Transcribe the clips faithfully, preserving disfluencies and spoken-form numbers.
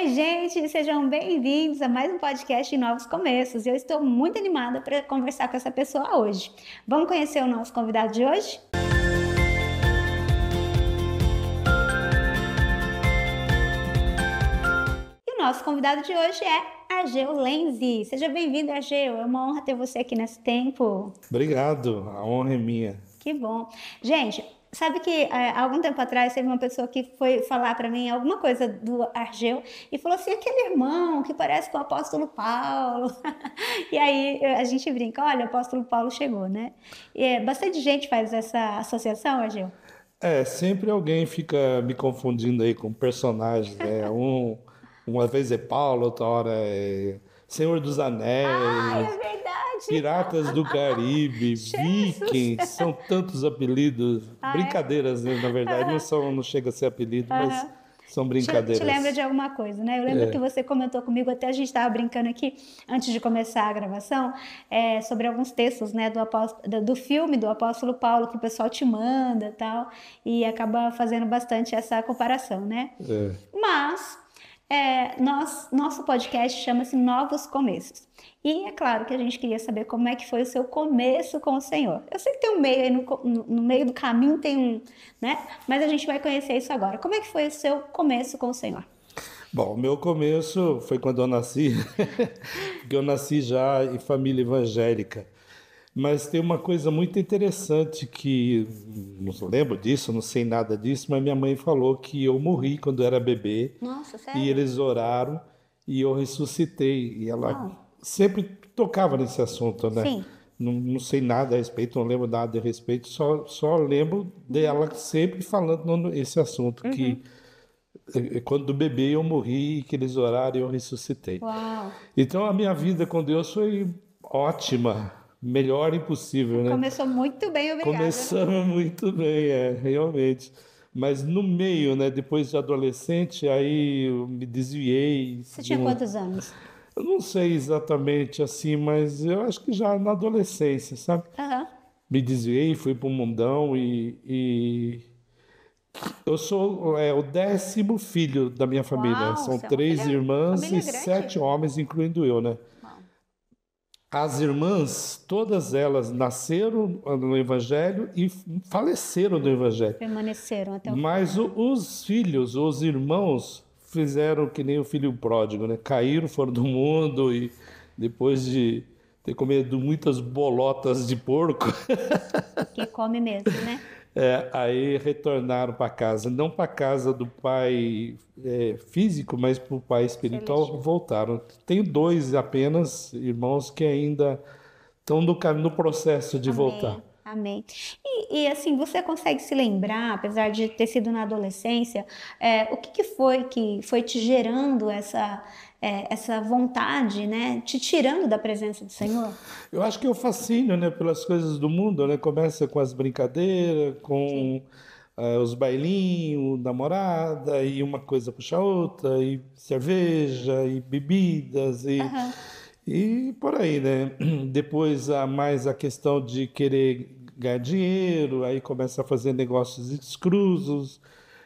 Oi, gente, sejam bem-vindos a mais um podcast de Novos Começos. Eu estou muito animada para conversar com essa pessoa hoje. Vamos conhecer o nosso convidado de hoje? E o nosso convidado de hoje é Argeu Lenzi. Seja bem-vindo, Argeu. É uma honra ter você aqui nesse tempo. Obrigado, a honra é minha. Que bom. Gente, sabe que há algum tempo atrás teve uma pessoa que foi falar para mim alguma coisa do Argeu e falou assim, aquele irmão que parece com o apóstolo Paulo. E aí a gente brinca, olha, o apóstolo Paulo chegou, né? E é, bastante gente faz essa associação, Argeu? É, sempre alguém fica me confundindo aí com personagens, né? Um, uma vez é Paulo, outra hora é Senhor dos Anéis. Ah, é verdade. Piratas do Caribe, Vikings, são tantos apelidos, ah, brincadeiras, né? Na verdade, não, são, não chega a ser apelido, ah, mas são brincadeiras. Te, te lembra de alguma coisa, né? Eu lembro é. que você comentou comigo, até a gente estava brincando aqui, antes de começar a gravação, é, sobre alguns textos, né, do, apóstolo, do filme do Apóstolo Paulo, que o pessoal te manda e tal, e acaba fazendo bastante essa comparação, né? É. Mas... É, nós, nosso podcast chama-se Novos Começos. E é claro que a gente queria saber como é que foi o seu começo com o Senhor. Eu sei que tem um meio aí, no, no, no meio do caminho tem um, né? Mas a gente vai conhecer isso agora. Como é que foi o seu começo com o Senhor? Bom, meu começo foi quando eu nasci, porque eu nasci já em família evangélica. Mas tem uma coisa muito interessante que, não lembro disso, não sei nada disso, mas minha mãe falou que eu morri quando eu era bebê. Nossa, sério? E eles oraram e eu ressuscitei. E ela oh. sempre tocava nesse assunto, né? Sim. Não, não sei nada a respeito, não lembro nada a respeito, só, só lembro dela sempre falando esse assunto, uhum. que... Quando bebê eu morri, que eles oraram e eu ressuscitei. Uau. Então a minha vida com Deus foi ótima. Melhor impossível, né? Começou muito bem, obrigada. Começamos muito bem, é, realmente. Mas no meio, né, depois de adolescente, aí eu me desviei. Você tinha quantos anos? Eu não sei exatamente assim, mas eu acho que já na adolescência, sabe? Uhum. Me desviei, fui pro mundão e... e... Eu sou é, o décimo filho da minha família. Uau, são três família, irmãs família e grande. sete homens, incluindo eu, né? As irmãs, todas elas nasceram no Evangelho e faleceram do Evangelho. Permaneceram até o fim. Mas o, os filhos, os irmãos, fizeram que nem o filho pródigo, né? Caíram, foram do mundo e depois de ter comido muitas bolotas de porco... Que come mesmo, né? É, aí retornaram para casa, não para casa do pai é, físico, mas para o pai espiritual, Celeste. Voltaram. Tem dois apenas irmãos que ainda estão no, no processo de Amém. voltar. Amém. E, e assim, você consegue se lembrar, apesar de ter sido na adolescência, é, o que, que foi que foi te gerando essa, é, essa vontade, né? Te tirando da presença do Senhor? Eu acho que é o fascínio, né, pelas coisas do mundo, né? Começa com as brincadeiras, com uh, os bailinhos, namorada, e uma coisa puxa a outra, e cerveja, e bebidas, e... Uhum. E por aí, né? Depois há mais a questão de querer ganhar dinheiro, aí começa a fazer negócios escusos,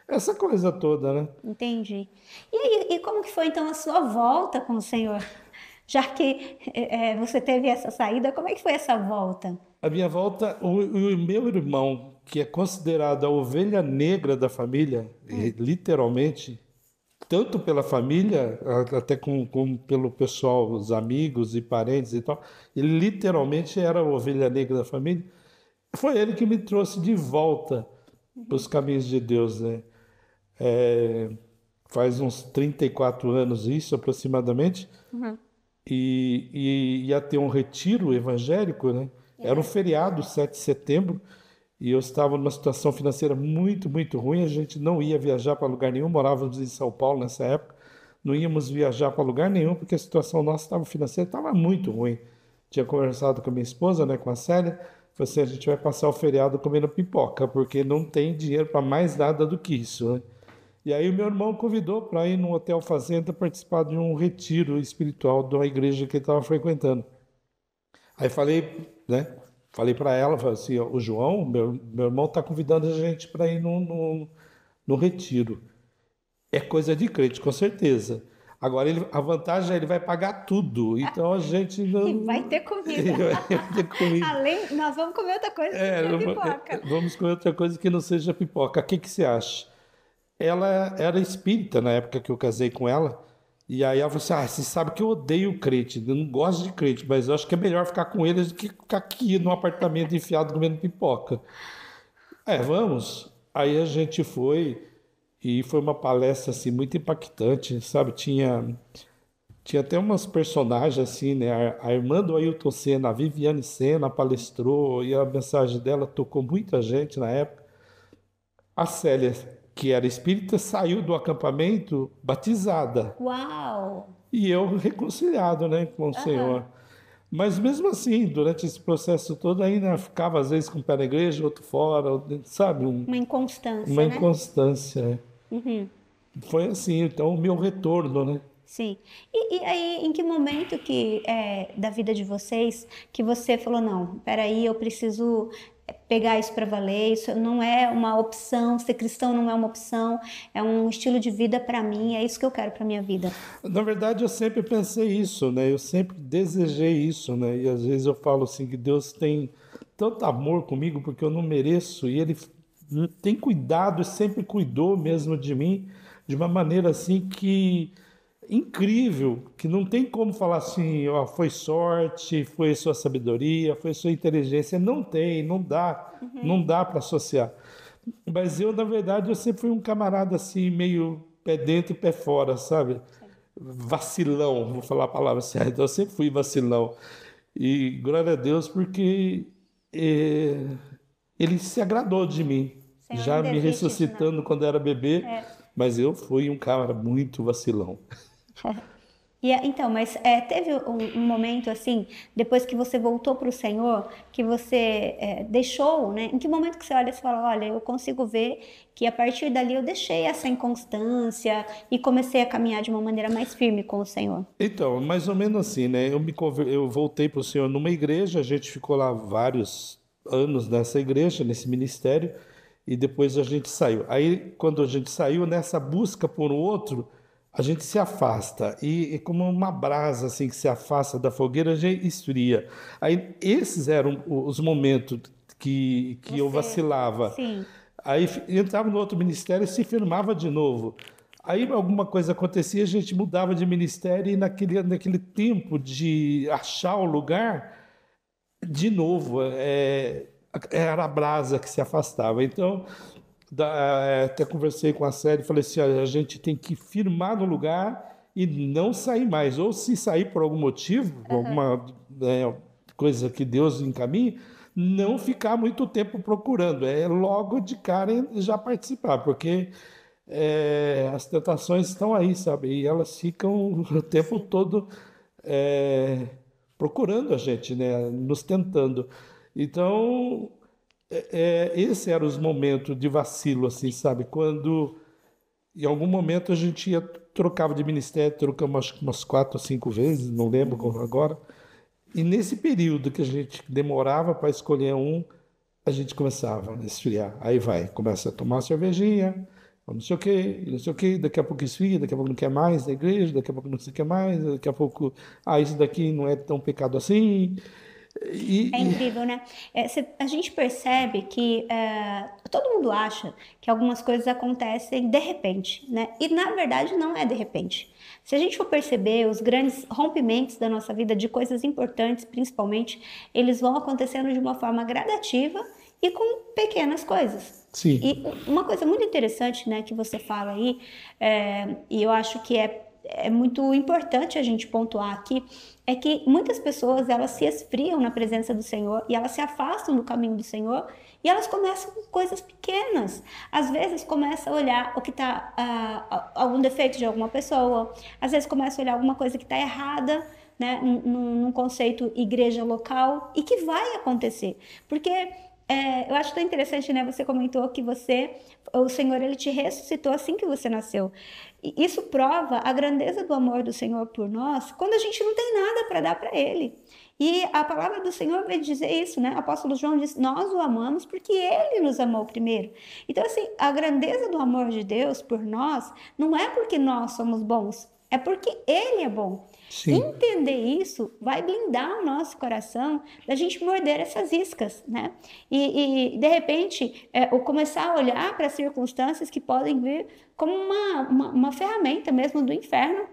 essa coisa toda, né? Entendi. E, aí, e como que foi, então, a sua volta com o Senhor? Já que é, você teve essa saída, como é que foi essa volta? A minha volta, o, o meu irmão, que é considerado a ovelha negra da família, hum. literalmente... tanto pela família, até com, com, pelo pessoal, os amigos e parentes e tal, ele literalmente era a ovelha negra da família, foi ele que me trouxe de volta para os caminhos de Deus, né? É, faz uns trinta e quatro anos isso, aproximadamente, uhum. e, e ia ter um retiro evangélico, né? Era um feriado, sete de setembro, e eu estava numa situação financeira muito, muito ruim. A gente não ia viajar para lugar nenhum. Morávamos em São Paulo nessa época. Não íamos viajar para lugar nenhum, porque a situação nossa estava financeira estava muito ruim. Tinha conversado com a minha esposa, né, com a Célia. Falei assim, a gente vai passar o feriado comendo pipoca, porque não tem dinheiro para mais nada do que isso, né? E aí o meu irmão convidou para ir num hotel fazenda participar de um retiro espiritual de uma igreja que ele estava frequentando. Aí falei, né... Falei para ela, falei assim, ó, o João, meu, meu irmão, está convidando a gente para ir no, no, no retiro. É coisa de crente, com certeza. Agora, ele, a vantagem é ele vai pagar tudo. Então, a gente não... E vai ter comida. Vai ter comida. Além, nós vamos comer outra coisa é, que não é pipoca. Vamos comer outra coisa que não seja pipoca. O que, que você acha? Ela era espírita na época que eu casei com ela. E aí ela falou assim, ah, você sabe que eu odeio crente. Eu não gosto de crente, mas eu acho que é melhor ficar com ele do que ficar aqui no apartamento enfiado comendo pipoca. É, vamos. Aí a gente foi... E foi uma palestra assim, muito impactante, sabe? Tinha, tinha até umas personagens, assim, né? A, a irmã do Ailton Senna, a Viviane Senna, palestrou, e a mensagem dela tocou muita gente na época. A Célia, que era espírita, saiu do acampamento batizada. Uau! E eu reconciliado, né, com o Senhor. Uhum. Mas mesmo assim, durante esse processo todo, ainda ficava às vezes com um pé na igreja, outro fora, sabe? Um, uma inconstância, Uma né? inconstância, Uhum. Foi assim, então, o meu retorno, né? Sim. E, e aí, em que momento que, é, da vida de vocês, que você falou, não, peraí, eu preciso pegar isso para valer, isso não é uma opção, ser cristão não é uma opção, é um estilo de vida para mim, é isso que eu quero para minha vida? Na verdade, eu sempre pensei isso, né? Eu sempre desejei isso, né? E às vezes eu falo assim, que Deus tem tanto amor comigo, porque eu não mereço, e Ele tem cuidado, sempre cuidou mesmo de mim, de uma maneira assim que... incrível, que não tem como falar assim, ó, foi sorte, foi sua sabedoria, foi sua inteligência. Não tem, não dá, uhum. não dá para associar. Mas eu, na verdade, eu sempre fui um camarada assim, meio pé dentro e pé fora, sabe? Vacilão, vou falar a palavra certa, eu sempre fui vacilão. E glória a Deus, porque é, ele se agradou de mim, Senhor, já me ressuscitando isso, quando era bebê, é. Mas eu fui um cara muito vacilão. E, então, mas é, teve um, um momento assim, depois que você voltou para o Senhor, que você é, deixou, né? Em que momento que você olha e fala, olha, eu consigo ver que a partir dali eu deixei essa inconstância e comecei a caminhar de uma maneira mais firme com o Senhor? Então, mais ou menos assim, né? Eu, me conver... eu voltei para o Senhor numa igreja, a gente ficou lá vários anos nessa igreja, nesse ministério, e depois a gente saiu. Aí, quando a gente saiu, nessa busca por outro... a gente se afasta, e, e como uma brasa assim, que se afasta da fogueira, a gente esfria. Aí, esses eram os momentos que, que eu vacilava. Sim. Aí entrava no outro ministério e se firmava de novo. Aí alguma coisa acontecia, a gente mudava de ministério, e naquele, naquele tempo de achar o lugar, de novo, é, era a brasa que se afastava. Então... Da, até conversei com a Célia e falei assim, a gente tem que firmar no lugar e não sair mais, ou se sair por algum motivo, uhum. alguma é, coisa que Deus encaminhe, não ficar muito tempo procurando, é logo de cara já participar, porque é, as tentações estão aí, sabe, e elas ficam o tempo todo é, procurando a gente, né, nos tentando. Então... É, esse era os momentos de vacilo, assim, sabe? Quando, em algum momento, a gente ia, trocava de ministério, trocamos acho que umas quatro ou cinco vezes, não lembro agora. E nesse período que a gente demorava para escolher um, a gente começava a esfriar. Aí vai, começa a tomar uma cervejinha, não sei o quê, não sei o quê, daqui a pouco esfria, daqui a pouco não quer mais da igreja, daqui a pouco não sei o que mais, daqui a pouco, ah, isso daqui não é tão pecado assim... E, é incrível, né? É, cê, a gente percebe que é, todo mundo acha que algumas coisas acontecem de repente, né? E na verdade não é de repente. Se a gente for perceber, os grandes rompimentos da nossa vida, de coisas importantes principalmente, eles vão acontecendo de uma forma gradativa e com pequenas coisas. Sim. E uma coisa muito interessante, né, que você fala aí, é, e eu acho que é É muito importante a gente pontuar aqui, é que muitas pessoas, elas se esfriam na presença do Senhor e elas se afastam do caminho do Senhor, e elas começam com coisas pequenas. Às vezes começa a olhar o que está, uh, algum defeito de alguma pessoa, às vezes começa a olhar alguma coisa que está errada, né, num, num conceito igreja local, e que vai acontecer, porque... É, eu acho tão interessante, né? Você comentou que você, o Senhor, ele te ressuscitou assim que você nasceu. E isso prova a grandeza do amor do Senhor por nós, quando a gente não tem nada para dar para Ele. E a palavra do Senhor vem dizer isso, né? O apóstolo João diz, nós o amamos porque Ele nos amou primeiro. Então, assim, a grandeza do amor de Deus por nós não é porque nós somos bons, É porque Ele é bom. Sim. Entender isso vai blindar o nosso coração da gente morder essas iscas, né? E, e de repente, é, ou começar a olhar para as circunstâncias que podem vir como uma, uma, uma ferramenta mesmo do inferno,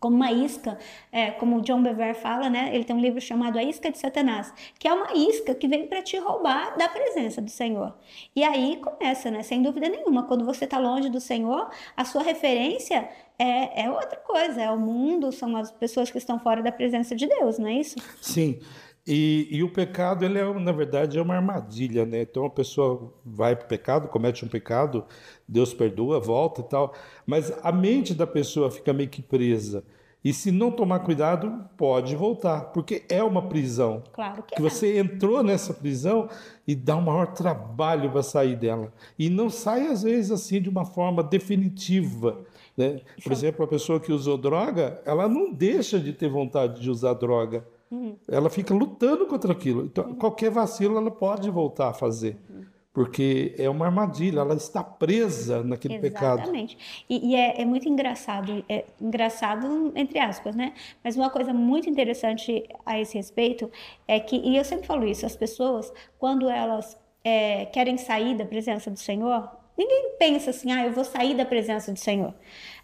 como uma isca, é, como o John Bevere fala, né? Ele tem um livro chamado A Isca de Satanás, que é uma isca que vem para te roubar da presença do Senhor. E aí começa, né? Sem dúvida nenhuma, quando você está longe do Senhor, a sua referência é, é outra coisa, é o mundo, são as pessoas que estão fora da presença de Deus, não é isso? Sim, e, e o pecado, ele é, na verdade, é uma armadilha, né? Então a pessoa vai para o pecado, comete um pecado, Deus perdoa, volta e tal, mas a mente da pessoa fica meio que presa. E se não tomar cuidado, pode voltar, porque é uma prisão. Claro que, que é. Você entrou nessa prisão e dá um maior trabalho para sair dela. E não sai, às vezes, assim, de uma forma definitiva, né? Por exemplo, a pessoa que usou droga, ela não deixa de ter vontade de usar droga. Uhum. Ela fica lutando contra aquilo. Então, uhum. qualquer vacilo ela pode voltar a fazer. Uhum. Porque é uma armadilha, ela está presa naquele Exatamente. Pecado. Exatamente. E, e é, é muito engraçado, é engraçado entre aspas, né? Mas uma coisa muito interessante a esse respeito é que, e eu sempre falo isso, as pessoas, quando elas é, querem sair da presença do Senhor, ninguém pensa assim, ah, eu vou sair da presença do Senhor.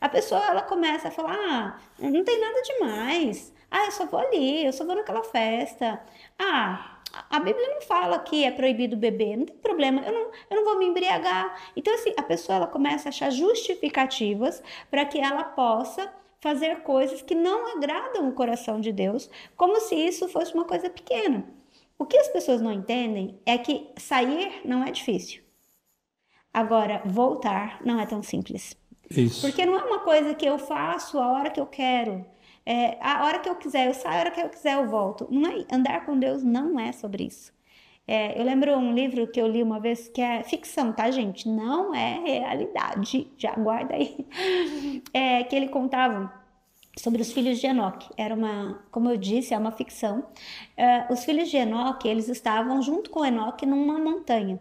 A pessoa, ela começa a falar, ah, não tem nada demais, ah, eu só vou ali, eu só vou naquela festa, ah... A Bíblia não fala que é proibido beber, não tem problema, eu não, eu não vou me embriagar. Então, assim, a pessoa ela começa a achar justificativas para que ela possa fazer coisas que não agradam o coração de Deus, como se isso fosse uma coisa pequena. O que as pessoas não entendem é que sair não é difícil. Agora, voltar não é tão simples. Isso. Porque não é uma coisa que eu faço a hora que eu quero. É, a hora que eu quiser, eu saio, a hora que eu quiser, eu volto. Não é, andar com Deus não é sobre isso. É, eu lembro um livro que eu li uma vez que é ficção, tá, gente? Não é realidade. Já guarda aí. É, que ele contava sobre os filhos de Enoque. Era uma, como eu disse, é uma ficção. É, os filhos de Enoque, eles estavam junto com Enoque numa montanha.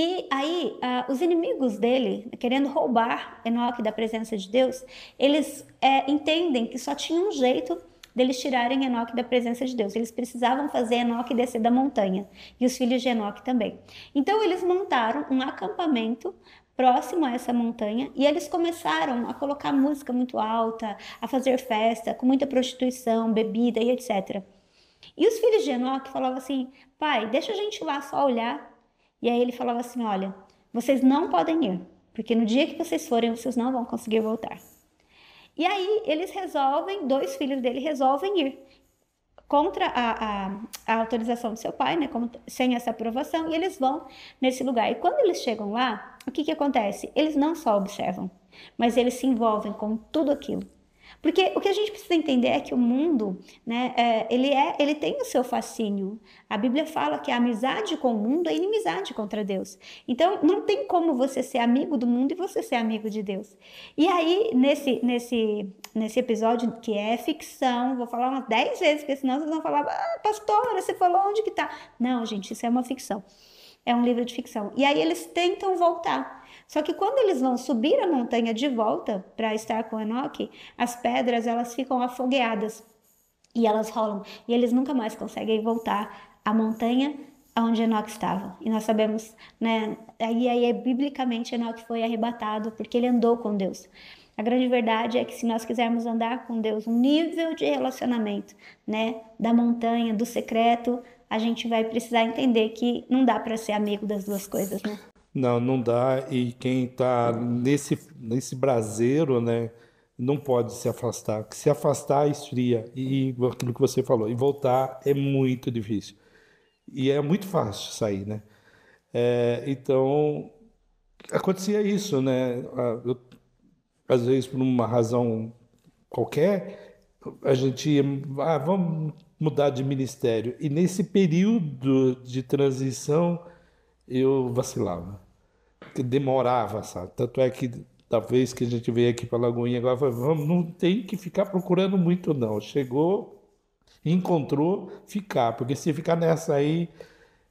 E aí, uh, os inimigos dele, querendo roubar Enoque da presença de Deus, eles é, entendem que só tinha um jeito deles tirarem Enoque da presença de Deus. Eles precisavam fazer Enoque descer da montanha, e os filhos de Enoque também. Então, eles montaram um acampamento próximo a essa montanha, e eles começaram a colocar música muito alta, a fazer festa, com muita prostituição, bebida e etcétera. E os filhos de Enoque falavam assim, pai, deixa a gente lá só olhar. E aí ele falava assim, olha, vocês não podem ir, porque no dia que vocês forem, vocês não vão conseguir voltar. E aí eles resolvem, dois filhos dele resolvem ir, contra a, a, a autorização do seu pai, né, como, sem essa aprovação, e eles vão nesse lugar. E quando eles chegam lá, o que que acontece? Eles não só observam, mas eles se envolvem com tudo aquilo. Porque o que a gente precisa entender é que o mundo, né, é, ele, é, ele tem o seu fascínio. A Bíblia fala que a amizade com o mundo é inimizade contra Deus. Então, não tem como você ser amigo do mundo e você ser amigo de Deus. E aí, nesse, nesse, nesse episódio que é ficção, vou falar umas dez vezes, porque senão vocês vão falar, ah, pastora, você falou onde que tá? Não, gente, isso é uma ficção. É um livro de ficção. E aí eles tentam voltar. Só que quando eles vão subir a montanha de volta para estar com Enoque, as pedras elas ficam afogueadas e elas rolam. E eles nunca mais conseguem voltar à montanha onde Enoque estava. E nós sabemos, né? Aí, aí biblicamente Enoque foi arrebatado porque ele andou com Deus. A grande verdade é que se nós quisermos andar com Deus, um nível de relacionamento, né? Da montanha, do secreto, a gente vai precisar entender que não dá para ser amigo das duas coisas, né? Não, não dá. E quem está nesse, nesse braseiro, né, não pode se afastar. Se afastar, esfria. E aquilo que você falou, e voltar é muito difícil. E é muito fácil sair, né? É, então, acontecia isso, né? Eu, às vezes, por uma razão qualquer, a gente ia, ah, vamos mudar de ministério. E nesse período de transição, eu vacilava, demorava, sabe? Tanto é que da vez que a gente veio aqui para Lagoinha, agora foi, vamos, não tem que ficar procurando muito não. Chegou, encontrou, ficar, porque se ficar nessa aí,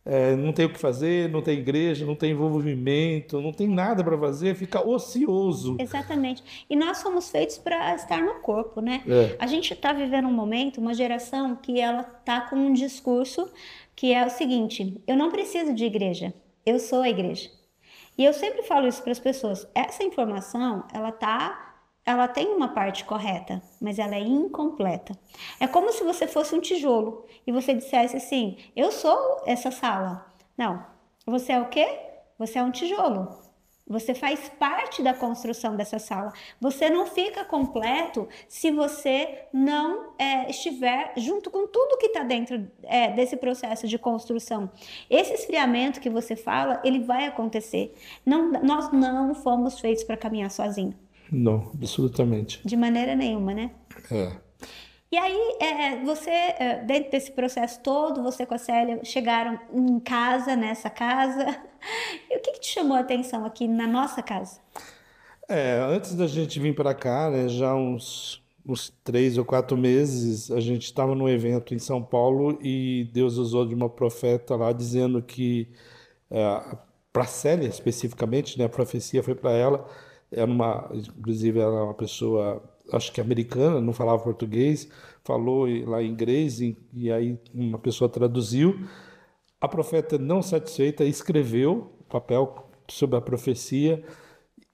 é, não tem o que fazer, não tem igreja, não tem envolvimento, não tem nada para fazer, fica ocioso. Exatamente. E nós somos feitos para estar no corpo, né? É. A gente está vivendo um momento, uma geração que ela está com um discurso que é o seguinte: eu não preciso de igreja, eu sou a igreja. E eu sempre falo isso para as pessoas. Essa informação, ela tá... ela tem uma parte correta, mas ela é incompleta. É como se você fosse um tijolo e você dissesse assim: eu sou essa sala. Não, você é o quê? Você é um tijolo. Você faz parte da construção dessa sala. Você não fica completo se você não é, estiver junto com tudo que está dentro é, desse processo de construção. Esse esfriamento que você fala, ele vai acontecer. Não, nós não fomos feitos para caminhar sozinhos. Não, absolutamente. De maneira nenhuma, né? É. E aí, é, você, é, dentro desse processo todo, você com a Célia chegaram em casa, nessa casa. E o que, que te chamou a atenção aqui na nossa casa? É, antes da gente vir para cá, né, já uns, uns três ou quatro meses, a gente estava num evento em São Paulo e Deus usou de uma profeta lá dizendo que, é, para a Célia especificamente, né, a profecia foi para ela. Era uma, inclusive era uma pessoa, acho que americana, não falava português, falou lá em inglês e, e aí uma pessoa traduziu. A profeta, não satisfeita, escreveu o papel sobre a profecia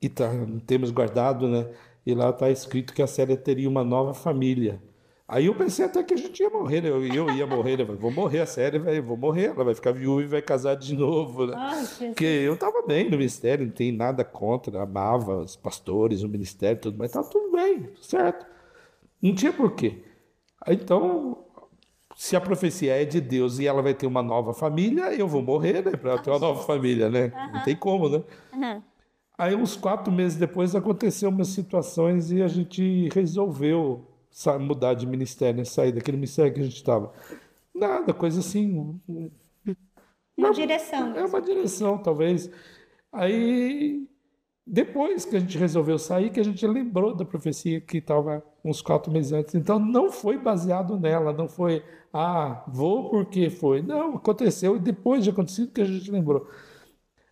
e tá, temos guardado, né? E lá está escrito que a Célia teria uma nova família. Aí eu pensei até que a gente ia morrer, né? eu, eu ia morrer, né? Vou morrer, a Célia vai, vou morrer, ela vai ficar viúva e vai casar de novo, né? Ai, porque eu estava bem no ministério, não tem nada contra, amava os pastores, o ministério, tudo, mas estava tudo bem, certo? Não tinha porquê. Então, se a profecia é de Deus e ela vai ter uma nova família, eu vou morrer, né? Para ela ter uma nova família, né? Uhum. Não tem como, né? Uhum. Aí, uns quatro meses depois, aconteceu umas situações e a gente resolveu mudar de ministério, sair daquele ministério que a gente estava. Nada, coisa assim. Uma direção. É uma direção, talvez. Aí, depois que a gente resolveu sair, que a gente lembrou da profecia que estava uns quatro meses antes. Então, não foi baseado nela, não foi, ah, vou porque foi. Não, aconteceu, e depois de acontecido que a gente lembrou.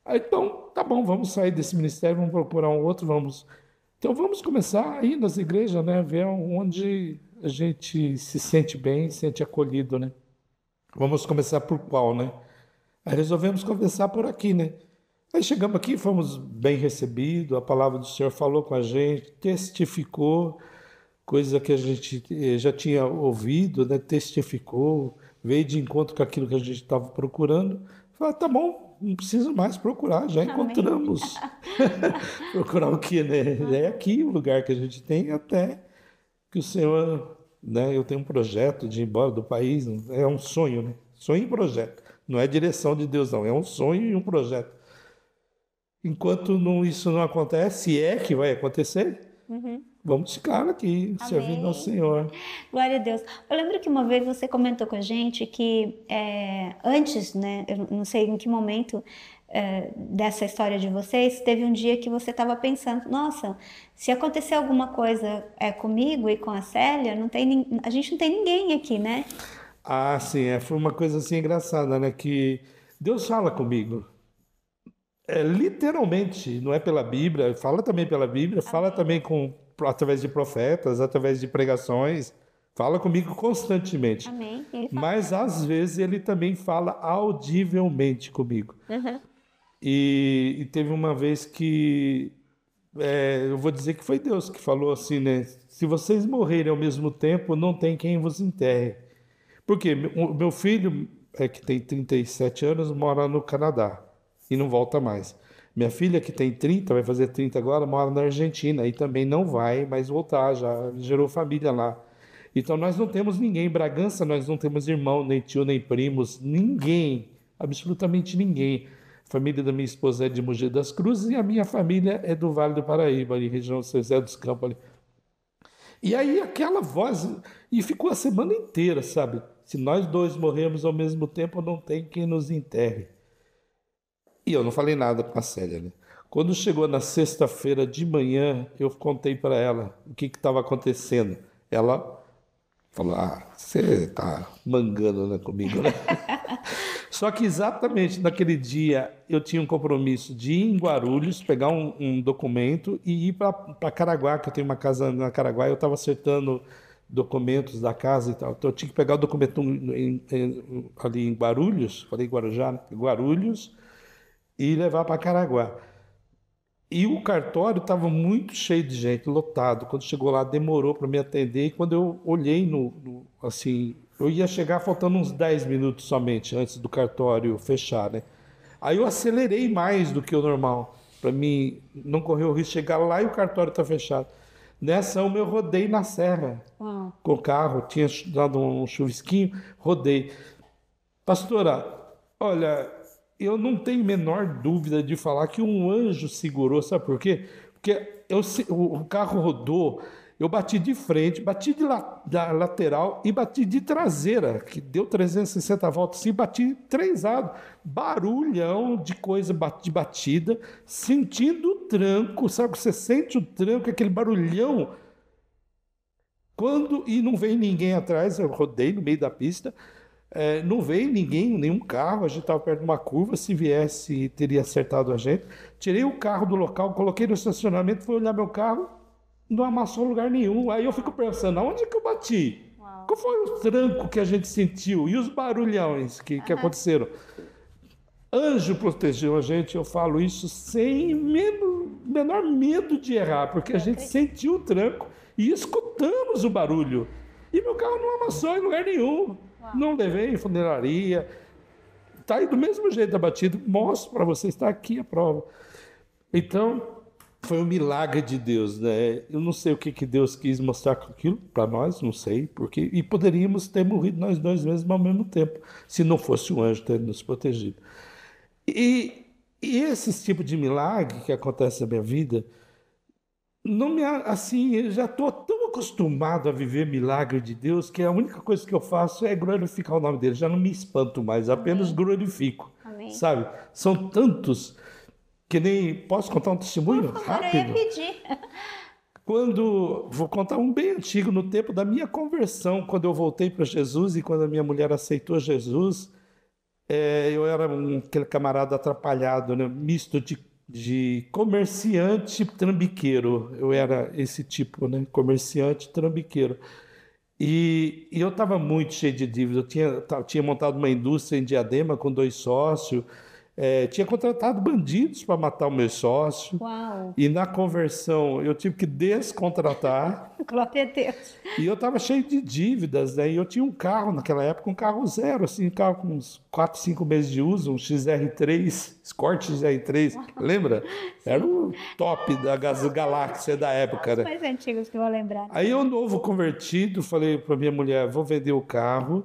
Aí, então, tá bom, vamos sair desse ministério, vamos procurar um outro, vamos... Então vamos começar aí nas igrejas, né? Ver onde a gente se sente bem, se sente acolhido, né? Vamos começar por qual, né? Aí resolvemos começar por aqui, né? Aí chegamos aqui, fomos bem recebidos, a palavra do Senhor falou com a gente, testificou, coisa que a gente já tinha ouvido, né? Testificou, veio de encontro com aquilo que a gente estava procurando. Falei, tá bom. Não preciso mais procurar, já encontramos. Procurar o que, né? É aqui o lugar que a gente tem, até que o Senhor, né? Eu tenho um projeto de ir embora do país, é um sonho, né? Sonho e projeto. Não é direção de Deus, não. É um sonho e um projeto. Enquanto não, isso não acontece, se é que vai acontecer, uhum. Vamos ficar aqui, amém. Servindo ao Senhor. Glória a Deus. Eu lembro que uma vez você comentou com a gente que é, antes, né, eu não sei em que momento é, dessa história de vocês, teve um dia que você estava pensando, nossa, se acontecer alguma coisa é, comigo e com a Célia, não tem, a gente não tem ninguém aqui, né? Ah, sim, é, foi uma coisa assim engraçada, né, que Deus fala comigo. É, literalmente, não é pela Bíblia, fala também pela Bíblia, fala amém. Também com... através de profetas, através de pregações, fala comigo constantemente. Amém. Mas às vezes ele também fala audivelmente comigo. Uhum. E, e teve uma vez que é, eu vou dizer que foi Deus que falou assim, né? Se vocês morrerem ao mesmo tempo, não tem quem vos enterre. Porque o meu filho, é, que tem trinta e sete anos, mora no Canadá e não volta mais. Minha filha, que tem trinta, vai fazer trinta agora, mora na Argentina e também não vai mais voltar, já gerou família lá. Então, nós não temos ninguém. Em Bragança, nós não temos irmão, nem tio, nem primos, ninguém, absolutamente ninguém. A família da minha esposa é de Mogi das Cruzes e a minha família é do Vale do Paraíba, ali, região de São José dos Campos. Ali. E aí, aquela voz... E ficou a semana inteira, sabe? Se nós dois morrermos ao mesmo tempo, não tem quem nos enterre. E eu não falei nada com a Célia, né? Quando chegou na sexta-feira de manhã, eu contei para ela o que estava acontecendo. Ela falou, ah, você está mangando, né, comigo, né? Só que exatamente naquele dia eu tinha um compromisso de ir em Guarulhos, pegar um, um documento e ir para Caraguá, que eu tenho uma casa na Caraguá, e eu estava acertando documentos da casa e tal. Então eu tinha que pegar o documento em, em, ali em Guarulhos, falei Guarujá, né? Guarulhos, e levar para Caraguá. E o cartório estava muito cheio de gente, lotado. Quando chegou lá, demorou para me atender. E quando eu olhei, no, no assim... eu ia chegar faltando uns dez minutos somente antes do cartório fechar, né? Aí eu acelerei mais do que o normal, para mim não correr o risco de chegar lá e o cartório tá fechado. Nessa, eu rodei na serra. Uau. Com o carro, tinha dado um chuvisquinho, rodei. Pastora, olha, eu não tenho a menor dúvida de falar que um anjo segurou, sabe por quê? Porque eu, o carro rodou... Eu bati de frente, bati de la, da lateral e bati de traseira, que deu trezentas e sessenta voltas e bati trenzado. Barulhão de coisa de batida, sentindo o tranco, sabe? Você sente o tranco, aquele barulhão. Quando, e não veio ninguém atrás, eu rodei no meio da pista, é, não veio ninguém, nenhum carro, a gente estava perto de uma curva, se viesse teria acertado a gente. Tirei o carro do local, coloquei no estacionamento, fui olhar meu carro, não amassou lugar nenhum. Aí eu fico pensando, aonde que eu bati? Uau. Qual foi o tranco que a gente sentiu? E os barulhões que, uhum. que aconteceram? Anjo protegeu a gente, eu falo isso sem medo, menor medo de errar, porque a gente sentiu o tranco e escutamos o barulho. E meu carro não amassou em lugar nenhum. Uau. Não levei em funeraria. Está aí do mesmo jeito da batida. Mostro para vocês, está aqui a prova. Então... foi um milagre de Deus, né? Eu não sei o que, que Deus quis mostrar com aquilo para nós, não sei, porque e poderíamos ter morrido nós dois mesmo ao mesmo tempo, se não fosse o anjo ter nos protegido. E, e esse tipo de milagre que acontece na minha vida, não me assim, eu já estou tão acostumado a viver milagre de Deus que a única coisa que eu faço é glorificar o nome dele. Já não me espanto mais, apenas Amém. Glorifico, Amém. Sabe? São tantos. Que nem... Posso contar um testemunho rápido? Eu ia pedir. Quando... Vou contar um bem antigo, no tempo da minha conversão, quando eu voltei para Jesus e quando a minha mulher aceitou Jesus, é, eu era um, aquele camarada atrapalhado, né? Misto de, de comerciante trambiqueiro. Eu era esse tipo, né? Comerciante trambiqueiro. E, e eu estava muito cheio de dívida. Eu tinha, tinha montado uma indústria em Diadema com dois sócios. É, tinha contratado bandidos para matar o meu sócio. Uau. E na conversão eu tive que descontratar. Glória a Deus. E eu estava cheio de dívidas, né? E eu tinha um carro naquela época, um carro zero, assim, um carro com uns quatro, cinco meses de uso, um X R três, Escort X R três, Uau. Lembra? Era o top da galáxia da época, né? Os mais antigos que eu vou lembrar. Aí eu, novo convertido, falei para minha mulher, vou vender o carro,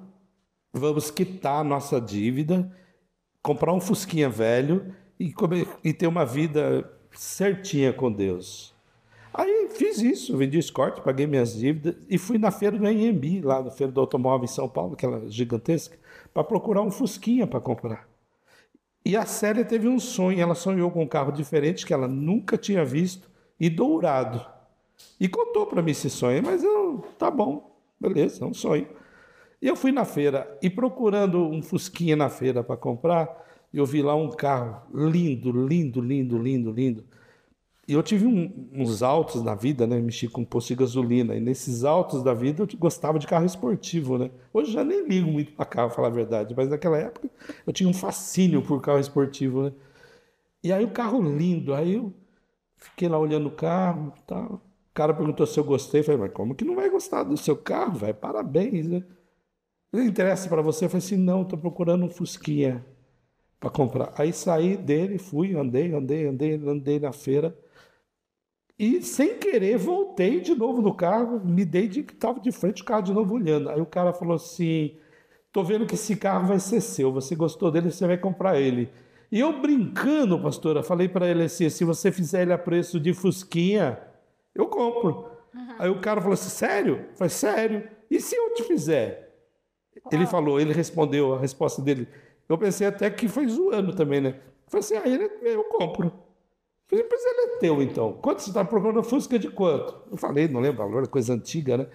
vamos quitar a nossa dívida, comprar um Fusquinha velho e, comer, e ter uma vida certinha com Deus. Aí fiz isso, vendi o Escort, paguei minhas dívidas e fui na feira do Anhembi, lá na feira do automóvel em São Paulo, aquela gigantesca, para procurar um Fusquinha para comprar. E a Célia teve um sonho, ela sonhou com um carro diferente que ela nunca tinha visto e dourado. E contou para mim esse sonho, mas eu, tá bom, beleza, é um sonho. E eu fui na feira, e procurando um Fusquinha na feira para comprar, eu vi lá um carro lindo, lindo, lindo, lindo, lindo. E eu tive um, uns altos na vida, né? Mexi com um posto de gasolina, e nesses altos da vida eu gostava de carro esportivo, né? Hoje já nem ligo muito para carro, falar a verdade, mas naquela época eu tinha um fascínio por carro esportivo, né? E aí o carro lindo, aí eu fiquei lá olhando o carro e tal. O cara perguntou se eu gostei, eu falei, mas como que não vai gostar do seu carro, vai? Parabéns, né? Interessa para você? Eu falei assim, não, estou procurando um Fusquinha para comprar. Aí saí dele, fui, andei, andei, andei, andei na feira e sem querer voltei de novo no carro, me dei de que estava de frente o carro de novo olhando. Aí o cara falou assim, estou vendo que esse carro vai ser seu, você gostou dele, você vai comprar ele. E eu brincando, pastora, falei para ele assim, se você fizer ele a preço de Fusquinha, eu compro. Uhum. Aí o cara falou assim, sério? Eu falei, sério. E se eu te fizer? Ele falou, ele respondeu, a resposta dele. Eu pensei até que foi zoando também, né? Eu falei assim, ah, ele é meu, eu compro. Eu falei, pois ele é teu, então. Quanto você está procurando? Fusca de quanto? Eu falei, não lembro o valor, coisa antiga, né?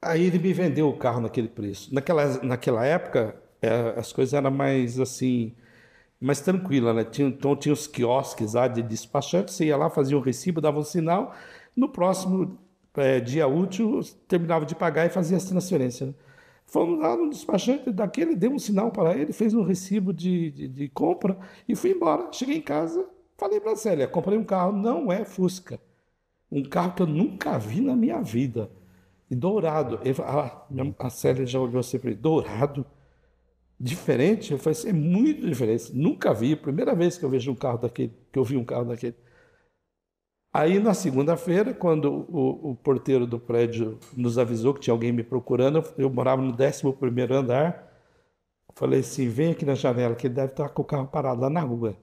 Aí ele me vendeu o carro naquele preço. Naquela, naquela época, é, as coisas eram mais assim, mais tranquila, né? Tinha, então tinha os quiosques lá de despachante, você ia lá, fazia o recibo, dava um sinal, no próximo é, dia útil terminava de pagar e fazia as transferências, né? Fomos lá no despachante daquele, deu um sinal para ele, fez um recibo de, de, de compra e fui embora. Cheguei em casa, falei para a Célia, comprei um carro, não é Fusca. Um carro que eu nunca vi na minha vida. E dourado. Ele falou, ah, a Célia já olhou assim para ele, dourado? Diferente? Eu falei, é muito diferente. Nunca vi, primeira vez que eu vejo um carro daquele, que eu vi um carro daquele. Aí, na segunda-feira, quando o, o porteiro do prédio nos avisou que tinha alguém me procurando, eu, eu morava no décimo primeiro andar, falei assim, vem aqui na janela, que ele deve estar com o carro parado lá na rua.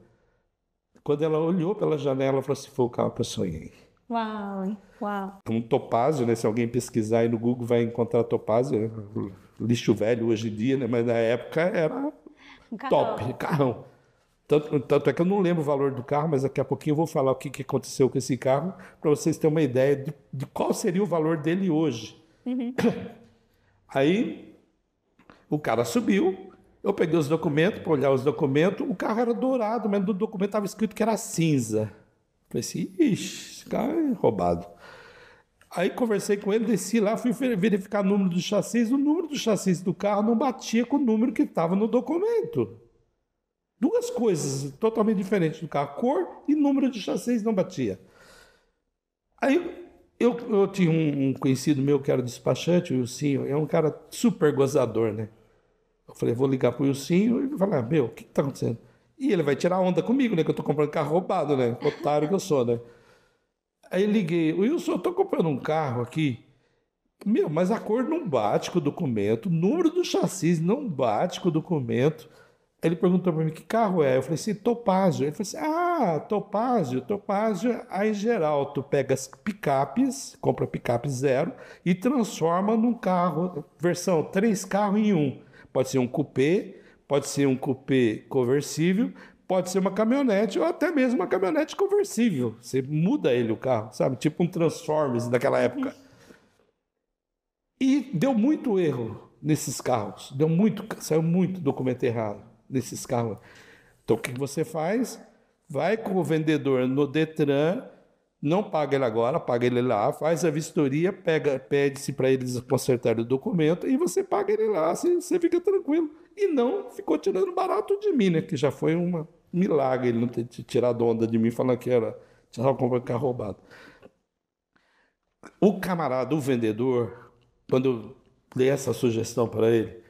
Quando ela olhou pela janela, falou assim, foi o carro que eu sonhei. Uau, uau. Um Topazio, né? Se alguém pesquisar aí no Google, vai encontrar Topazio, lixo velho hoje em dia, né? Mas na época era um top, um carrão. Tanto, tanto é que eu não lembro o valor do carro, mas daqui a pouquinho eu vou falar o que, que aconteceu com esse carro, para vocês terem uma ideia de, de qual seria o valor dele hoje. Uhum. Aí o cara subiu, eu peguei os documentos, para olhar os documentos, o carro era dourado, mas no documento estava escrito que era cinza. Falei assim, ixi, esse carro é roubado. Aí conversei com ele, desci lá, fui verificar o número do chassi, o número do chassi do carro não batia com o número que estava no documento. Duas coisas totalmente diferentes do carro, cor e número de chassis não batia. Aí eu, eu tinha um, um conhecido meu que era despachante, o Wilson, é um cara super gozador, né? Eu falei, vou ligar para o Wilson e falar, meu, o que está acontecendo? E ele vai tirar onda comigo, né? Que eu estou comprando carro roubado, né? Otário que eu sou, né? Aí liguei, Wilson, eu estou comprando um carro aqui. Meu, mas a cor não bate com o documento, o número do chassis não bate com o documento. Ele perguntou para mim, que carro é? Eu falei assim, Topazio. Ele falou assim, ah, Topazio. Topazio, aí em geral, tu pega as picapes, compra picape zero e transforma num carro, versão três carros em um. Pode ser um cupê, pode ser um cupê conversível, pode ser uma caminhonete ou até mesmo uma caminhonete conversível. Você muda ele o carro, sabe? Tipo um Transformers daquela época. E deu muito erro nesses carros. Deu muito, saiu muito documento errado nesses carros. Então o que você faz? Vai com o vendedor no Detran, não paga ele agora, paga ele lá, faz a vistoria, pega, pede-se para eles consertarem o documento e você paga ele lá, assim, você fica tranquilo. E não ficou tirando barato de mim, né? Que já foi um milagre ele não ter tirado onda de mim, falando que era tirar o compra de carro roubado. O camarada, o vendedor, quando eu dei essa sugestão para ele,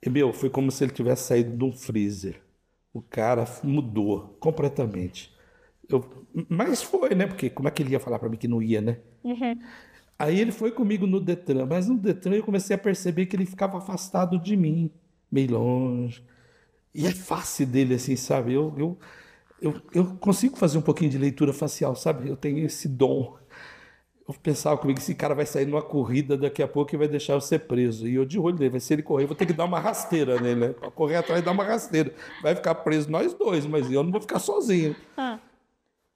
e, meu, foi como se ele tivesse saído de um freezer. O cara mudou completamente. Eu, mas foi, né? Porque como é que ele ia falar para mim que não ia, né? Uhum. Aí ele foi comigo no Detran. Mas no Detran eu comecei a perceber que ele ficava afastado de mim. Meio longe. E a face dele, assim, sabe? Eu, eu, eu, eu consigo fazer um pouquinho de leitura facial, sabe? Eu tenho esse dom. Eu pensava comigo, esse cara vai sair numa corrida daqui a pouco e vai deixar eu ser preso. E eu de olho nele, se ele correr, eu vou ter que dar uma rasteira nele, né? Pra correr atrás e dar uma rasteira. Vai ficar preso nós dois, mas eu não vou ficar sozinho. Ah.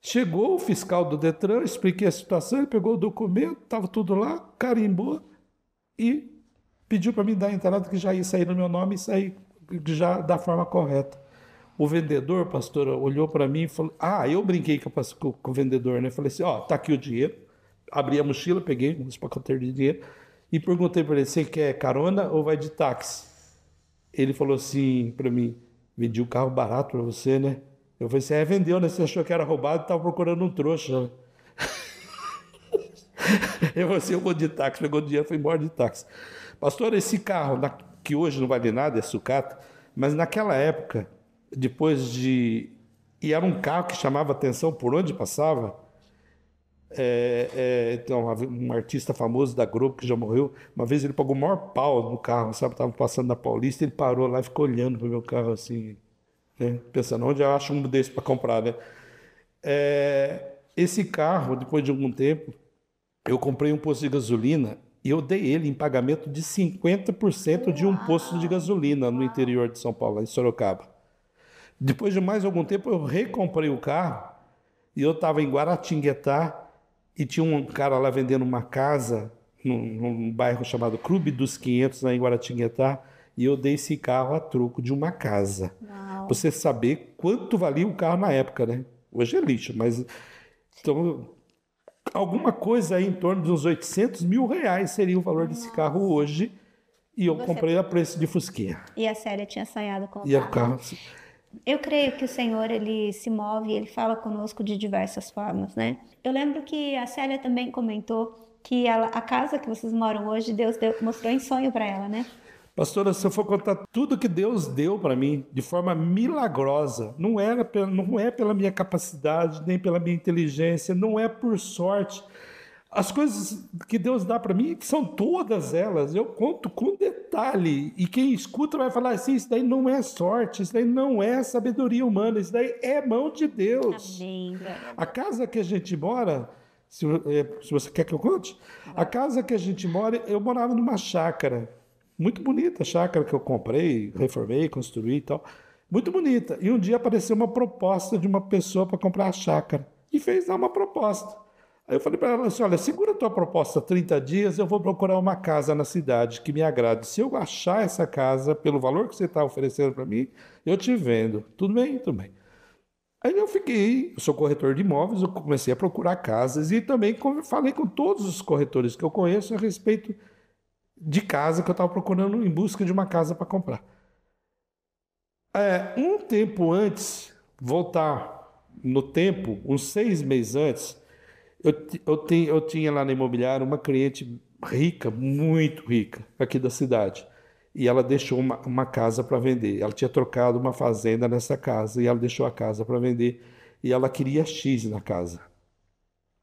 Chegou o fiscal do Detran, expliquei a situação, ele pegou o documento, estava tudo lá, carimbou e pediu para mim dar a entrada que já ia sair no meu nome e sair já da forma correta. O vendedor, pastor, olhou para mim e falou... Ah, eu brinquei com o, com o vendedor, né? Falei assim, ó, tá aqui o dinheiro. Abri a mochila, peguei uns pacoteiros de dinheiro e perguntei para ele, você quer carona ou vai de táxi? Ele falou assim para mim, vendi o carro barato para você, né? Eu falei assim, é, vendeu, né? Você achou que era roubado e estava procurando um trouxa. Eu falei assim, eu vou de táxi, pegou o dinheiro e foi embora de táxi. Pastor, esse carro, que hoje não vale nada, é sucata, mas naquela época, depois de... E era um carro que chamava atenção por onde passava... É, é, então, um artista famoso da Globo que já morreu, uma vez ele pagou o maior pau no carro, sabe? Estava passando na Paulista, ele parou lá e ficou olhando para o meu carro assim, né? Pensando, onde eu acho um desse para comprar, né? É, esse carro, depois de algum tempo, eu comprei um posto de gasolina e eu dei ele em pagamento de cinquenta por cento de um posto de gasolina no interior de São Paulo, em Sorocaba. Depois de mais algum tempo, eu recomprei o carro e eu estava em Guaratinguetá. E tinha um cara lá vendendo uma casa num, num bairro chamado Clube dos quinhentos, lá em Guaratinguetá. e eu dei esse carro a troco de uma casa. Uau. Você saber quanto valia um carro na época, né? Hoje é lixo, mas... Então, alguma coisa aí em torno de uns oitocentos mil reais seria o valor desse Nossa. Carro hoje. E eu Você... comprei a preço de Fusquinha. E a Célia tinha ensaiado com o e carro. Eu creio que o Senhor, ele se move, ele fala conosco de diversas formas, né? Eu lembro que a Célia também comentou que ela, a casa que vocês moram hoje, Deus deu, mostrou em sonho para ela, né? Pastora, se eu for contar tudo que Deus deu para mim de forma milagrosa, não, era, não é pela minha capacidade, nem pela minha inteligência, não é por sorte. As coisas que Deus dá para mim são todas elas, eu conto com detalhe. E quem escuta vai falar assim, isso daí não é sorte, isso daí não é sabedoria humana, isso daí é mão de Deus. Amém. A casa que a gente mora... Se, se você quer que eu conte, a casa que a gente mora, eu morava numa chácara, muito bonita a chácara que eu comprei, reformei, construí e tal, muito bonita. E um dia apareceu uma proposta de uma pessoa para comprar a chácara e fez lá uma proposta. Aí eu falei para ela assim, olha, segura a tua proposta trinta dias, eu vou procurar uma casa na cidade que me agrade. Se eu achar essa casa, pelo valor que você está oferecendo para mim, eu te vendo. Tudo bem? Tudo bem. Aí eu fiquei, eu sou corretor de imóveis, eu comecei a procurar casas e também falei com todos os corretores que eu conheço a respeito de casa que eu estava procurando em busca de uma casa para comprar. É, um tempo antes, voltar no tempo, uns seis meses antes, eu, eu, tenho, eu tinha lá na imobiliária uma cliente rica, muito rica, aqui da cidade. E ela deixou uma, uma casa para vender. Ela tinha trocado uma fazenda nessa casa e ela deixou a casa para vender. E ela queria X na casa.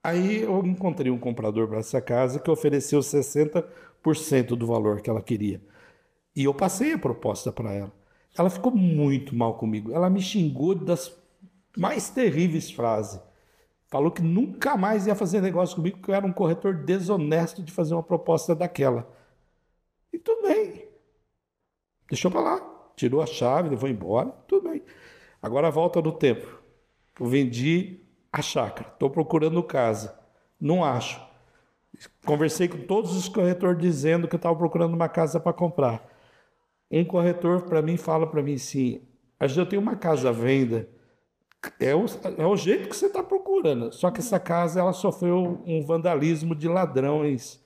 Aí eu encontrei um comprador para essa casa que ofereceu sessenta por cento do valor que ela queria. E eu passei a proposta para ela. Ela ficou muito mal comigo. Ela me xingou das mais terríveis frases. Falou que nunca mais ia fazer negócio comigo, que eu era um corretor desonesto de fazer uma proposta daquela. E tudo bem. Deixou para lá, tirou a chave, levou embora, tudo bem. Agora volta no tempo. Eu vendi a chácara, estou procurando casa, não acho. Conversei com todos os corretores dizendo que eu estava procurando uma casa para comprar. Um corretor para mim fala para mim assim, eu tenho uma casa à venda, é o, é o jeito que você está procurando. Só que essa casa ela sofreu um vandalismo de ladrões.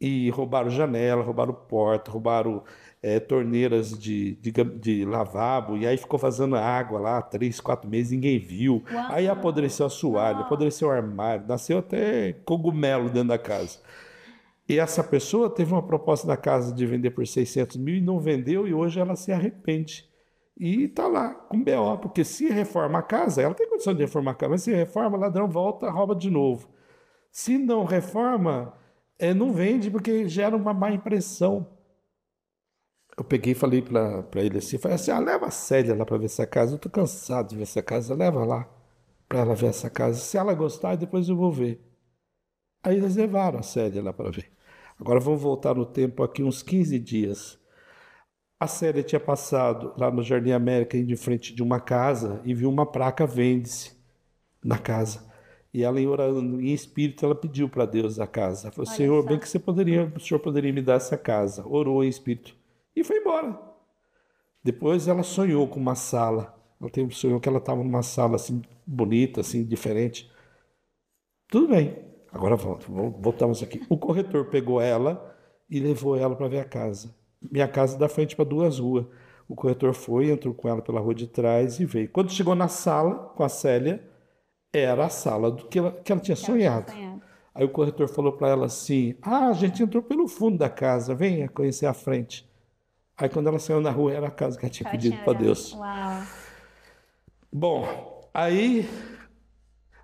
E roubaram janela, roubaram porta, roubaram é, torneiras de, de, de lavabo. E aí ficou fazendo água lá, três, quatro meses, ninguém viu. Uau. Aí apodreceu a assoalho, apodreceu o armário, nasceu até cogumelo dentro da casa. E essa pessoa teve uma proposta da casa de vender por seiscentos mil e não vendeu. E hoje ela se arrepende. E está lá com B O, porque se reforma a casa, ela tem condição de reformar a casa, mas se reforma, o ladrão volta, rouba de novo. Se não reforma... É, não vende porque gera uma má impressão. Eu peguei e falei para ele assim, falei assim, ah, leva a Célia lá para ver essa casa, eu estou cansado de ver essa casa, leva lá para ela ver essa casa. Se ela gostar, depois eu vou ver. Aí eles levaram a Célia lá para ver. Agora vamos voltar no tempo aqui, uns quinze dias. A Célia tinha passado lá no Jardim América, indo em frente de uma casa, e viu uma placa vende-se na casa. E ela, em orando, em espírito, ela pediu para Deus a casa. Ela falou, olha, Senhor, essa... bem que você poderia, o Senhor poderia me dar essa casa. Orou em espírito e foi embora. Depois ela sonhou com uma sala. Ela teve um sonho que ela estava numa sala assim, bonita, assim, diferente. Tudo bem. Agora volta, voltamos aqui. O corretor pegou ela e levou ela para ver a casa. Minha casa da frente para duas ruas. O corretor foi, entrou com ela pela rua de trás e veio. Quando chegou na sala com a Célia... Era a sala do que ela, que ela tinha que sonhado. Ela tinha sonhado. Aí o corretor falou para ela assim, ah, a gente entrou pelo fundo da casa, venha conhecer a frente. Aí quando ela saiu na rua, era a casa que ela tinha ela pedido para Deus. Uau. Bom, aí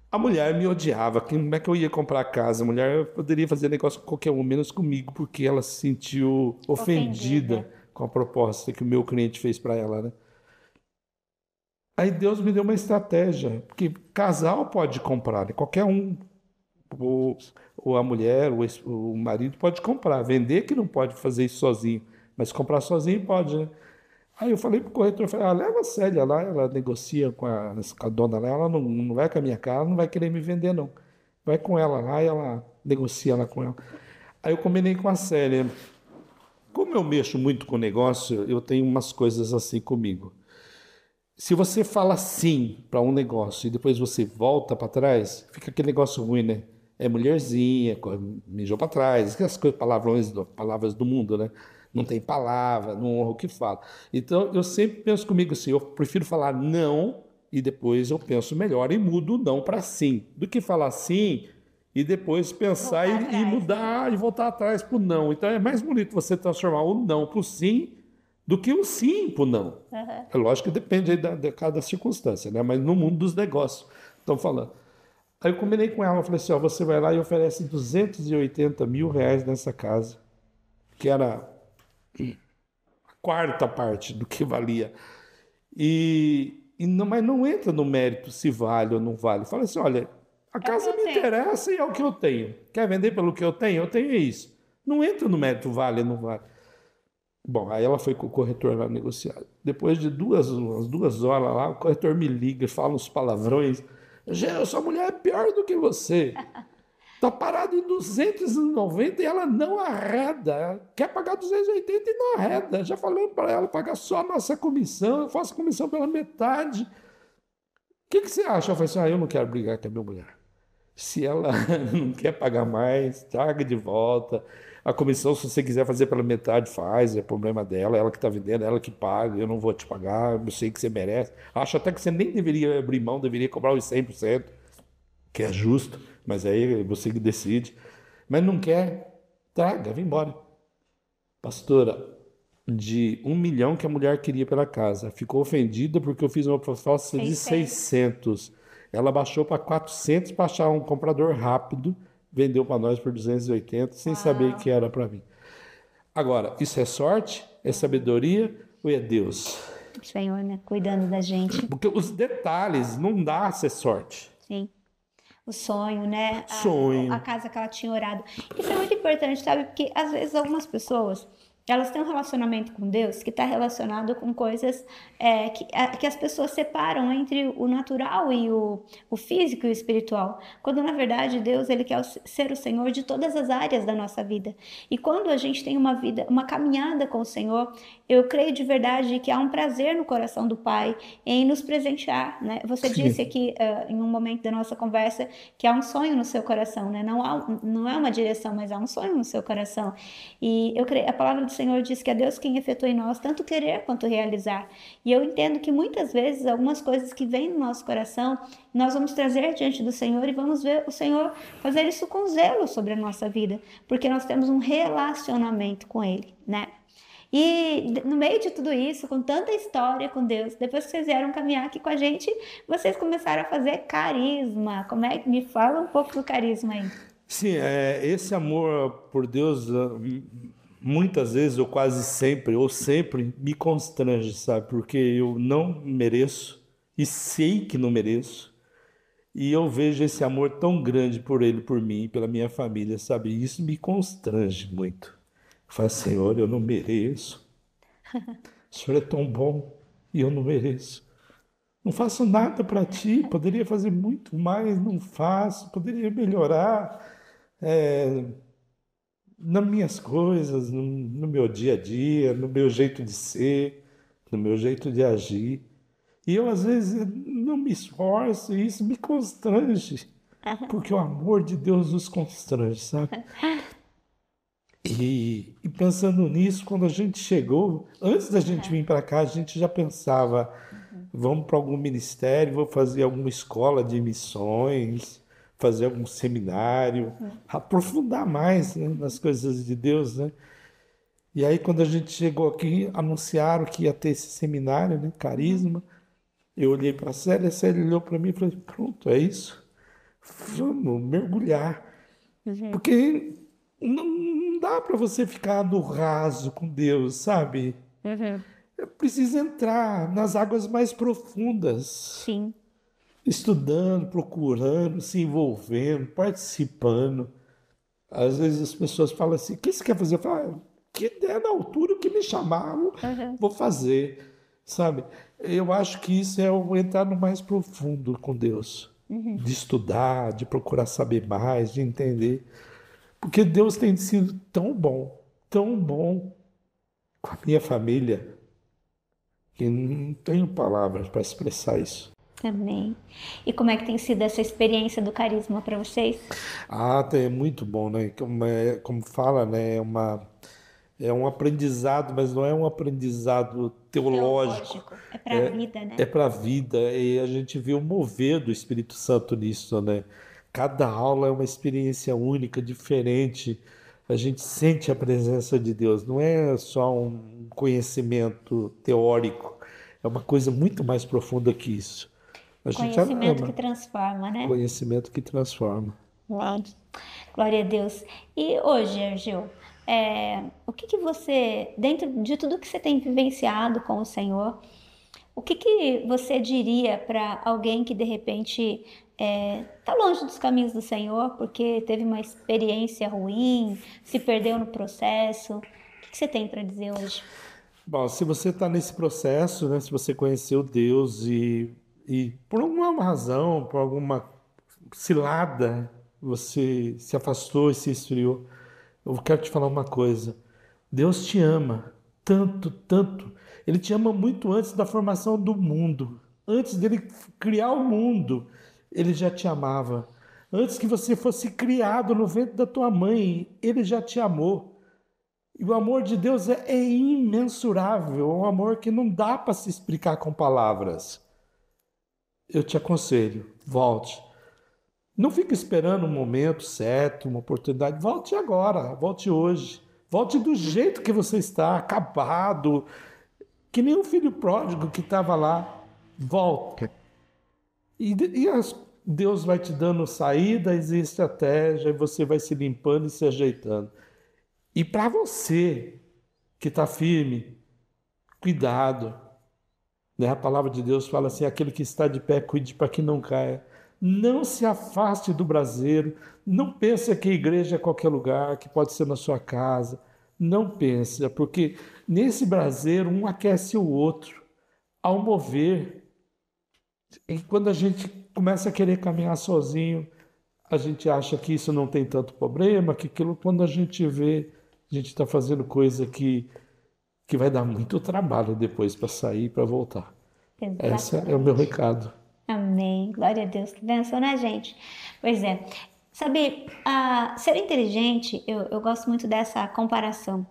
a mulher me odiava. Como é que eu ia comprar a casa? A mulher poderia fazer negócio com qualquer um, menos comigo, porque ela se sentiu ofendida, ofendida. com a proposta que o meu cliente fez para ela, né? Aí Deus me deu uma estratégia, porque casal pode comprar, né? Qualquer um, ou, ou a mulher, ou o marido pode comprar, vender que não pode fazer isso sozinho, mas comprar sozinho pode, né? Aí eu falei para o corretor, falei, ah, leva a Célia lá, ela negocia com a, com a dona lá, ela não, não vai com a minha cara, ela não vai querer me vender não, vai com ela lá e ela negocia lá com ela. Aí eu combinei com a Célia, Como eu mexo muito com negócio, eu tenho umas coisas assim comigo. Se você fala sim para um negócio e depois você volta para trás, fica aquele negócio ruim, né? É mulherzinha, mijou para trás, aquelas coisas, palavrões, palavras do mundo, né? Não tem palavra, não honra o que fala. Então, eu sempre penso comigo assim, eu prefiro falar não e depois eu penso melhor e mudo o não para sim, do que falar sim e depois pensar e, e mudar e voltar atrás para o não. Então, é mais bonito você transformar o não para o sim do que o sim para o não. Uhum. É lógico que depende aí da, de cada circunstância, né? Mas no mundo dos negócios, estamos falando. Aí eu combinei com ela, eu falei assim, ó, você vai lá e oferece duzentos e oitenta mil reais nessa casa, que era a quarta parte do que valia. E, e não, mas não entra no mérito se vale ou não vale. Fala assim, olha, a casa me interessa e é o que eu tenho. Quer vender pelo que eu tenho? Eu tenho isso. Não entra no mérito vale ou não vale. Bom, aí ela foi com o corretor lá negociar. Depois de duas, umas duas horas lá, o corretor me liga e fala uns palavrões. Gê, sua mulher é pior do que você. Está parada em duzentos e noventa e ela não arreda. Quer pagar duzentos e oitenta e não arreda. Já falamos para ela pagar só a nossa comissão. Eu faço comissão pela metade. O que, que você acha? Eu falei assim, ah, eu não quero brigar com a minha mulher. Se ela não quer pagar mais, traga de volta. A comissão, se você quiser fazer pela metade, faz. É problema dela. Ela que está vendendo, ela que paga. Eu não vou te pagar. Eu sei que você merece. Acho até que você nem deveria abrir mão. Deveria cobrar os cem por cento, que é justo. Mas aí você que decide. Mas não quer, traga, vem embora. Pastora, de um milhão que a mulher queria pela casa, ficou ofendida porque eu fiz uma proposta de seiscentos. Ela baixou para quatrocentos para achar um comprador rápido. Vendeu para nós por duzentos e oitenta, sem Uau. Saber que era para mim. Agora, isso é sorte? É sabedoria? Ou é Deus? O Senhor, né? Cuidando da gente. Porque os detalhes não dá a ser sorte. Sim. O sonho, né? A, sonho. A casa que ela tinha orado. Isso é muito importante, sabe? Porque, às vezes, algumas pessoas, elas têm um relacionamento com Deus que está relacionado com coisas é, que, a, que as pessoas separam entre o natural e o, o físico e o espiritual. Quando, na verdade, Deus, ele quer ser o Senhor de todas as áreas da nossa vida. E quando a gente tem uma vida, uma caminhada com o Senhor, eu creio de verdade que há um prazer no coração do Pai em nos presentear, né? Você Sim. disse aqui, uh, em um momento da nossa conversa, que há um sonho no seu coração, né? Não, há, não é uma direção, mas há um sonho no seu coração. E eu creio, a palavra do Senhor diz que é Deus quem efetua em nós tanto querer quanto realizar. E eu entendo que muitas vezes algumas coisas que vêm no nosso coração, nós vamos trazer diante do Senhor e vamos ver o Senhor fazer isso com zelo sobre a nossa vida, porque nós temos um relacionamento com Ele, né? E no meio de tudo isso, com tanta história com Deus, depois que vocês vieram caminhar aqui com a gente, vocês começaram a fazer carisma. Como é que me fala um pouco do carisma aí? Sim, é, esse amor por Deus muitas vezes, ou quase sempre, ou sempre, me constrange, sabe? Porque eu não mereço e sei que não mereço. E eu vejo esse amor tão grande por ele, por mim, pela minha família, sabe? E isso me constrange muito. Eu falo, Senhor, eu não mereço. O Senhor é tão bom e eu não mereço. Não faço nada para ti, poderia fazer muito mais, não faço, poderia melhorar. É... nas minhas coisas, no, no meu dia a dia, no meu jeito de ser, no meu jeito de agir. E eu, às vezes, não me esforço e isso me constrange, porque o amor de Deus nos constrange, sabe? E, e pensando nisso, quando a gente chegou, antes da gente vir para cá, a gente já pensava, vamos para algum ministério, vou fazer alguma escola de missões, fazer algum seminário, uhum. aprofundar mais, né, nas coisas de Deus, né? E aí, quando a gente chegou aqui, anunciaram que ia ter esse seminário, né, Carisma. Eu olhei para a Célia, a Célia olhou para mim e falou, pronto, é isso? Vamos mergulhar. Uhum. Porque não, não dá para você ficar no raso com Deus, sabe? Uhum. Precisa entrar nas águas mais profundas. Sim. Estudando, procurando, se envolvendo, participando. Às vezes as pessoas falam assim, o que você quer fazer? Eu falo, ah, que der na altura, o que me chamaram, uhum. vou fazer, sabe? Eu acho que isso é o entrar no mais profundo com Deus. Uhum. De estudar, de procurar saber mais, de entender. Porque Deus tem sido tão bom, tão bom, com a minha família, que não tenho palavras para expressar isso. Também. E como é que tem sido essa experiência do Carisma para vocês? Ah, é muito bom, né? Como, é, como fala, né? É, uma, é um aprendizado, mas não é um aprendizado teológico. teológico. É para a é, vida, né? É para a vida. E a gente vê o mover do Espírito Santo nisso, né? Cada aula é uma experiência única, diferente. A gente sente a presença de Deus. Não é só um conhecimento teórico. É uma coisa muito mais profunda que isso. A conhecimento gente que transforma, né? Conhecimento que transforma. Uau. Glória a Deus. E hoje, Argeu, é, o que que você, dentro de tudo que você tem vivenciado com o Senhor, o que que você diria para alguém que de repente está é, longe dos caminhos do Senhor, porque teve uma experiência ruim, se perdeu no processo? O que que você tem para dizer hoje? Bom, se você está nesse processo, né, se você conheceu Deus e... E por alguma razão, por alguma cilada, você se afastou e se esfriou. Eu quero te falar uma coisa. Deus te ama tanto, tanto. Ele te ama muito antes da formação do mundo. Antes dele criar o mundo, ele já te amava. Antes que você fosse criado no ventre da tua mãe, ele já te amou. E o amor de Deus é imensurável. É um amor que não dá para se explicar com palavras. Eu te aconselho, volte. Não fique esperando um momento certo, uma oportunidade. Volte agora, volte hoje. Volte do jeito que você está, acabado. Que nem o filho pródigo que estava lá. Volta. E, e as, Deus vai te dando saídas e estratégia, e você vai se limpando e se ajeitando. E para você que está firme, cuidado. A palavra de Deus fala assim: aquele que está de pé, cuide para que não caia. Não se afaste do braseiro. Não pense que a igreja é qualquer lugar, que pode ser na sua casa. Não pense, porque nesse braseiro um aquece o outro. Ao mover, e quando a gente começa a querer caminhar sozinho, a gente acha que isso não tem tanto problema, que aquilo, quando a gente vê, a gente está fazendo coisa que... que vai dar muito trabalho depois para sair e para voltar. Esse é o meu recado. Amém. Glória a Deus que abençoou na gente. Pois é. Sabe, a ser inteligente, eu, eu gosto muito dessa comparação.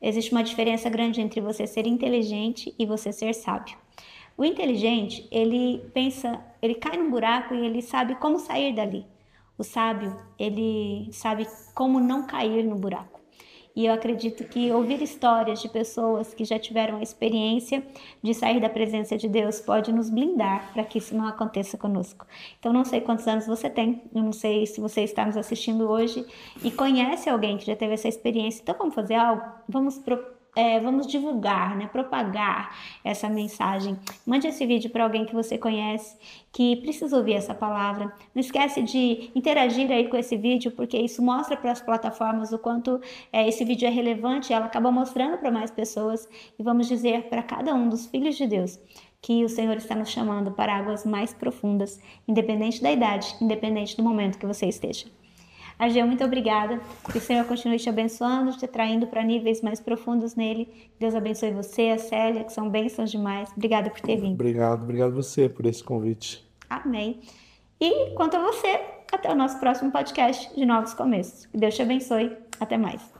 Existe uma diferença grande entre você ser inteligente e você ser sábio. O inteligente, ele pensa, ele cai num buraco e ele sabe como sair dali. O sábio, ele sabe como não cair no buraco. E eu acredito que ouvir histórias de pessoas que já tiveram a experiência de sair da presença de Deus pode nos blindar para que isso não aconteça conosco. Então, não sei quantos anos você tem, eu não sei se você está nos assistindo hoje e conhece alguém que já teve essa experiência. Então, vamos fazer algo? Vamos propor. É, vamos divulgar, né? Propagar essa mensagem. Mande esse vídeo para alguém que você conhece, que precisa ouvir essa palavra. Não esquece de interagir aí com esse vídeo, porque isso mostra para as plataformas o quanto é, esse vídeo é relevante. Ela acaba mostrando para mais pessoas. E vamos dizer para cada um dos filhos de Deus que o Senhor está nos chamando para águas mais profundas, independente da idade, independente do momento que você esteja. Argeu, muito obrigada. Que o Senhor continue te abençoando, te traindo para níveis mais profundos nele. Deus abençoe você, a Célia, que são bênçãos demais. Obrigada por ter vindo. Obrigado, obrigado você por esse convite. Amém. E quanto a você, até o nosso próximo podcast de Novos Começos. Que Deus te abençoe. Até mais.